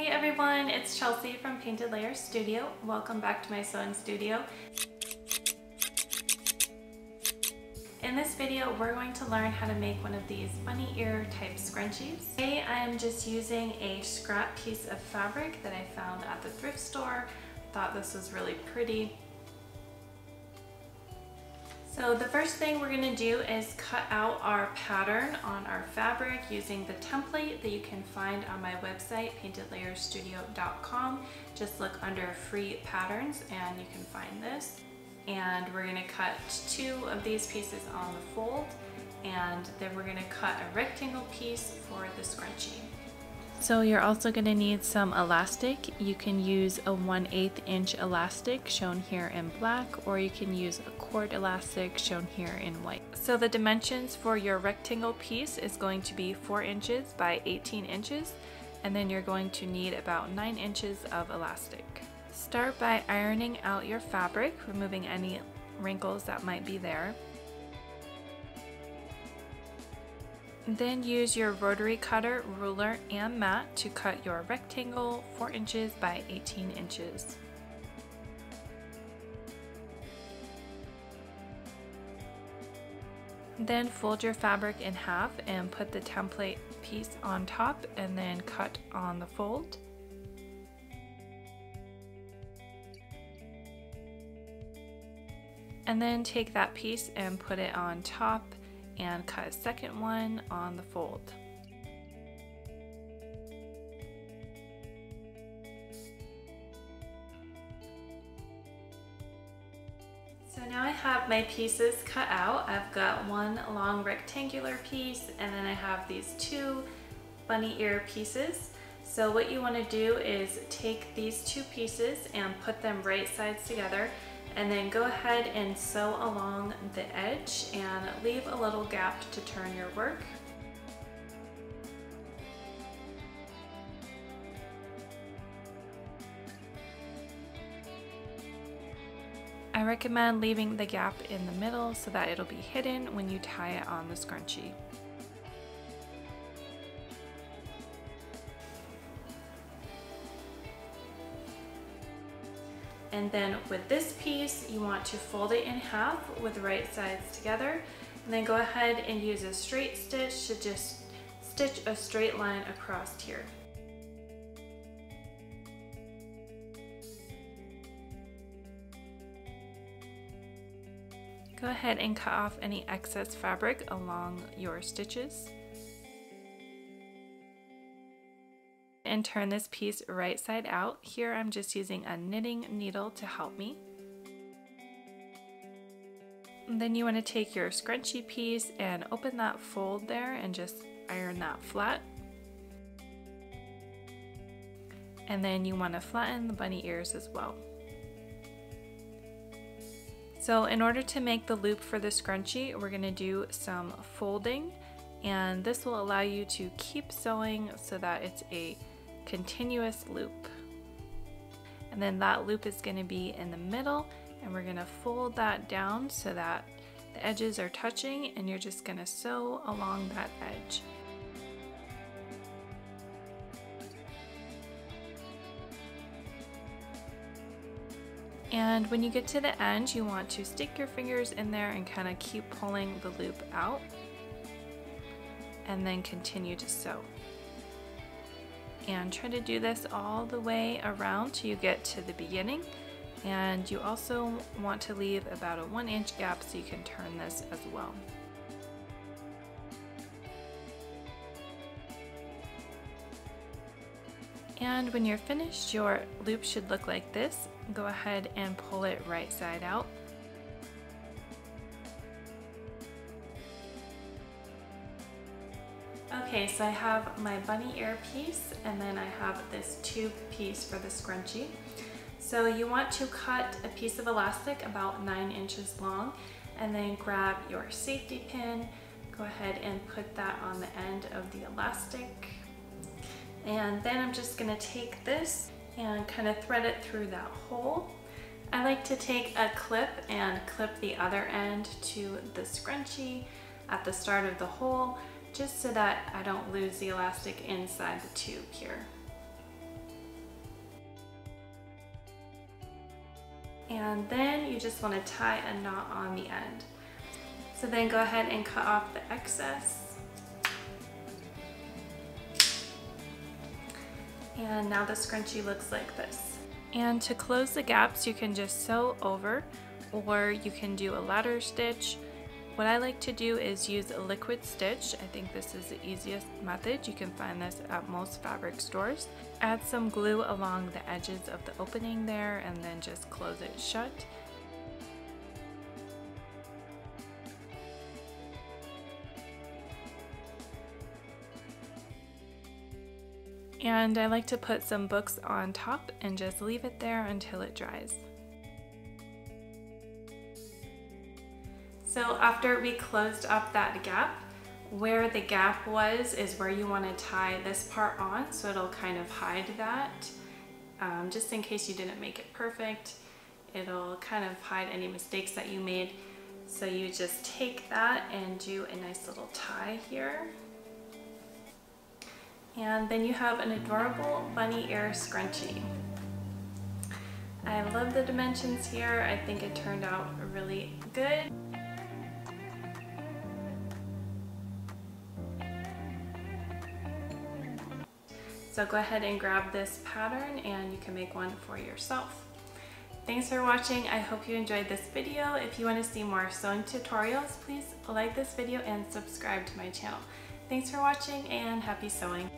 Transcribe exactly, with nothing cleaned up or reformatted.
Hey everyone, it's Chelsea from Painted Layers Studio. Welcome back to my sewing studio. In this video, we're going to learn how to make one of these bunny ear type scrunchies. Today, I am just using a scrap piece of fabric that I found at the thrift store. Thought this was really pretty. So the first thing we're going to do is cut out our pattern on our fabric using the template that you can find on my website, painted layers studio dot com. Just look under free patterns and you can find this. And we're going to cut two of these pieces on the fold, and then we're going to cut a rectangle piece for the scrunchie. So you're also going to need some elastic. You can use a one eighth inch elastic shown here in black, or you can use a cord elastic shown here in white. So the dimensions for your rectangle piece is going to be four inches by eighteen inches, and then you're going to need about nine inches of elastic. Start by ironing out your fabric, removing any wrinkles that might be there. Then use your rotary cutter, ruler, and mat to cut your rectangle four inches by eighteen inches. Then fold your fabric in half and put the template piece on top and then cut on the fold. And then take that piece and put it on top and cut a second one on the fold. So now I have my pieces cut out. I've got one long rectangular piece, and then I have these two bunny ear pieces. So what you want to do is take these two pieces and put them right sides together, and then go ahead and sew along the edge and leave a little gap to turn your work. I recommend leaving the gap in the middle so that it'll be hidden when you tie it on the scrunchie. And then with this piece, you want to fold it in half with right sides together, and then go ahead and use a straight stitch to just stitch a straight line across here. Go ahead and cut off any excess fabric along your stitches. And turn this piece right side out. Here I'm just using a knitting needle to help me. And then you want to take your scrunchie piece and open that fold there and just iron that flat. And then you want to flatten the bunny ears as well. So in order to make the loop for the scrunchie, we're going to do some folding, and this will allow you to keep sewing so that it's a continuous loop. And then that loop is going to be in the middle, and we're going to fold that down so that the edges are touching, and you're just going to sew along that edge. And when you get to the end, you want to stick your fingers in there and kind of keep pulling the loop out, and then continue to sew. And try to do this all the way around till you get to the beginning. And you also want to leave about a one inch gap so you can turn this as well. And when you're finished, your loop should look like this. Go ahead and pull it right side out. Okay, so I have my bunny ear piece, and then I have this tube piece for the scrunchie. So you want to cut a piece of elastic about nine inches long, and then grab your safety pin, go ahead and put that on the end of the elastic. And then I'm just gonna take this and kind of thread it through that hole. I like to take a clip and clip the other end to the scrunchie at the start of the hole, just so that I don't lose the elastic inside the tube here. and then you just want to tie a knot on the end. So then go ahead and cut off the excess. And now the scrunchie looks like this. And to close the gaps, you can just sew over, or you can do a ladder stitch. What I like to do is use a liquid stitch. I think this is the easiest method. You can find this at most fabric stores. Add some glue along the edges of the opening there and then just close it shut. And I like to put some books on top and just leave it there until it dries. So after we closed up that gap, where the gap was is where you want to tie this part on, so it'll kind of hide that. Um, just in case you didn't make it perfect, it'll kind of hide any mistakes that you made. So you just take that and do a nice little tie here. And then you have an adorable bunny ear scrunchie. I love the dimensions here. I think it turned out really good. So go ahead and grab this pattern and you can make one for yourself. Thanks for watching. I hope you enjoyed this video. If you want to see more sewing tutorials, please like this video and subscribe to my channel. Thanks for watching and happy sewing!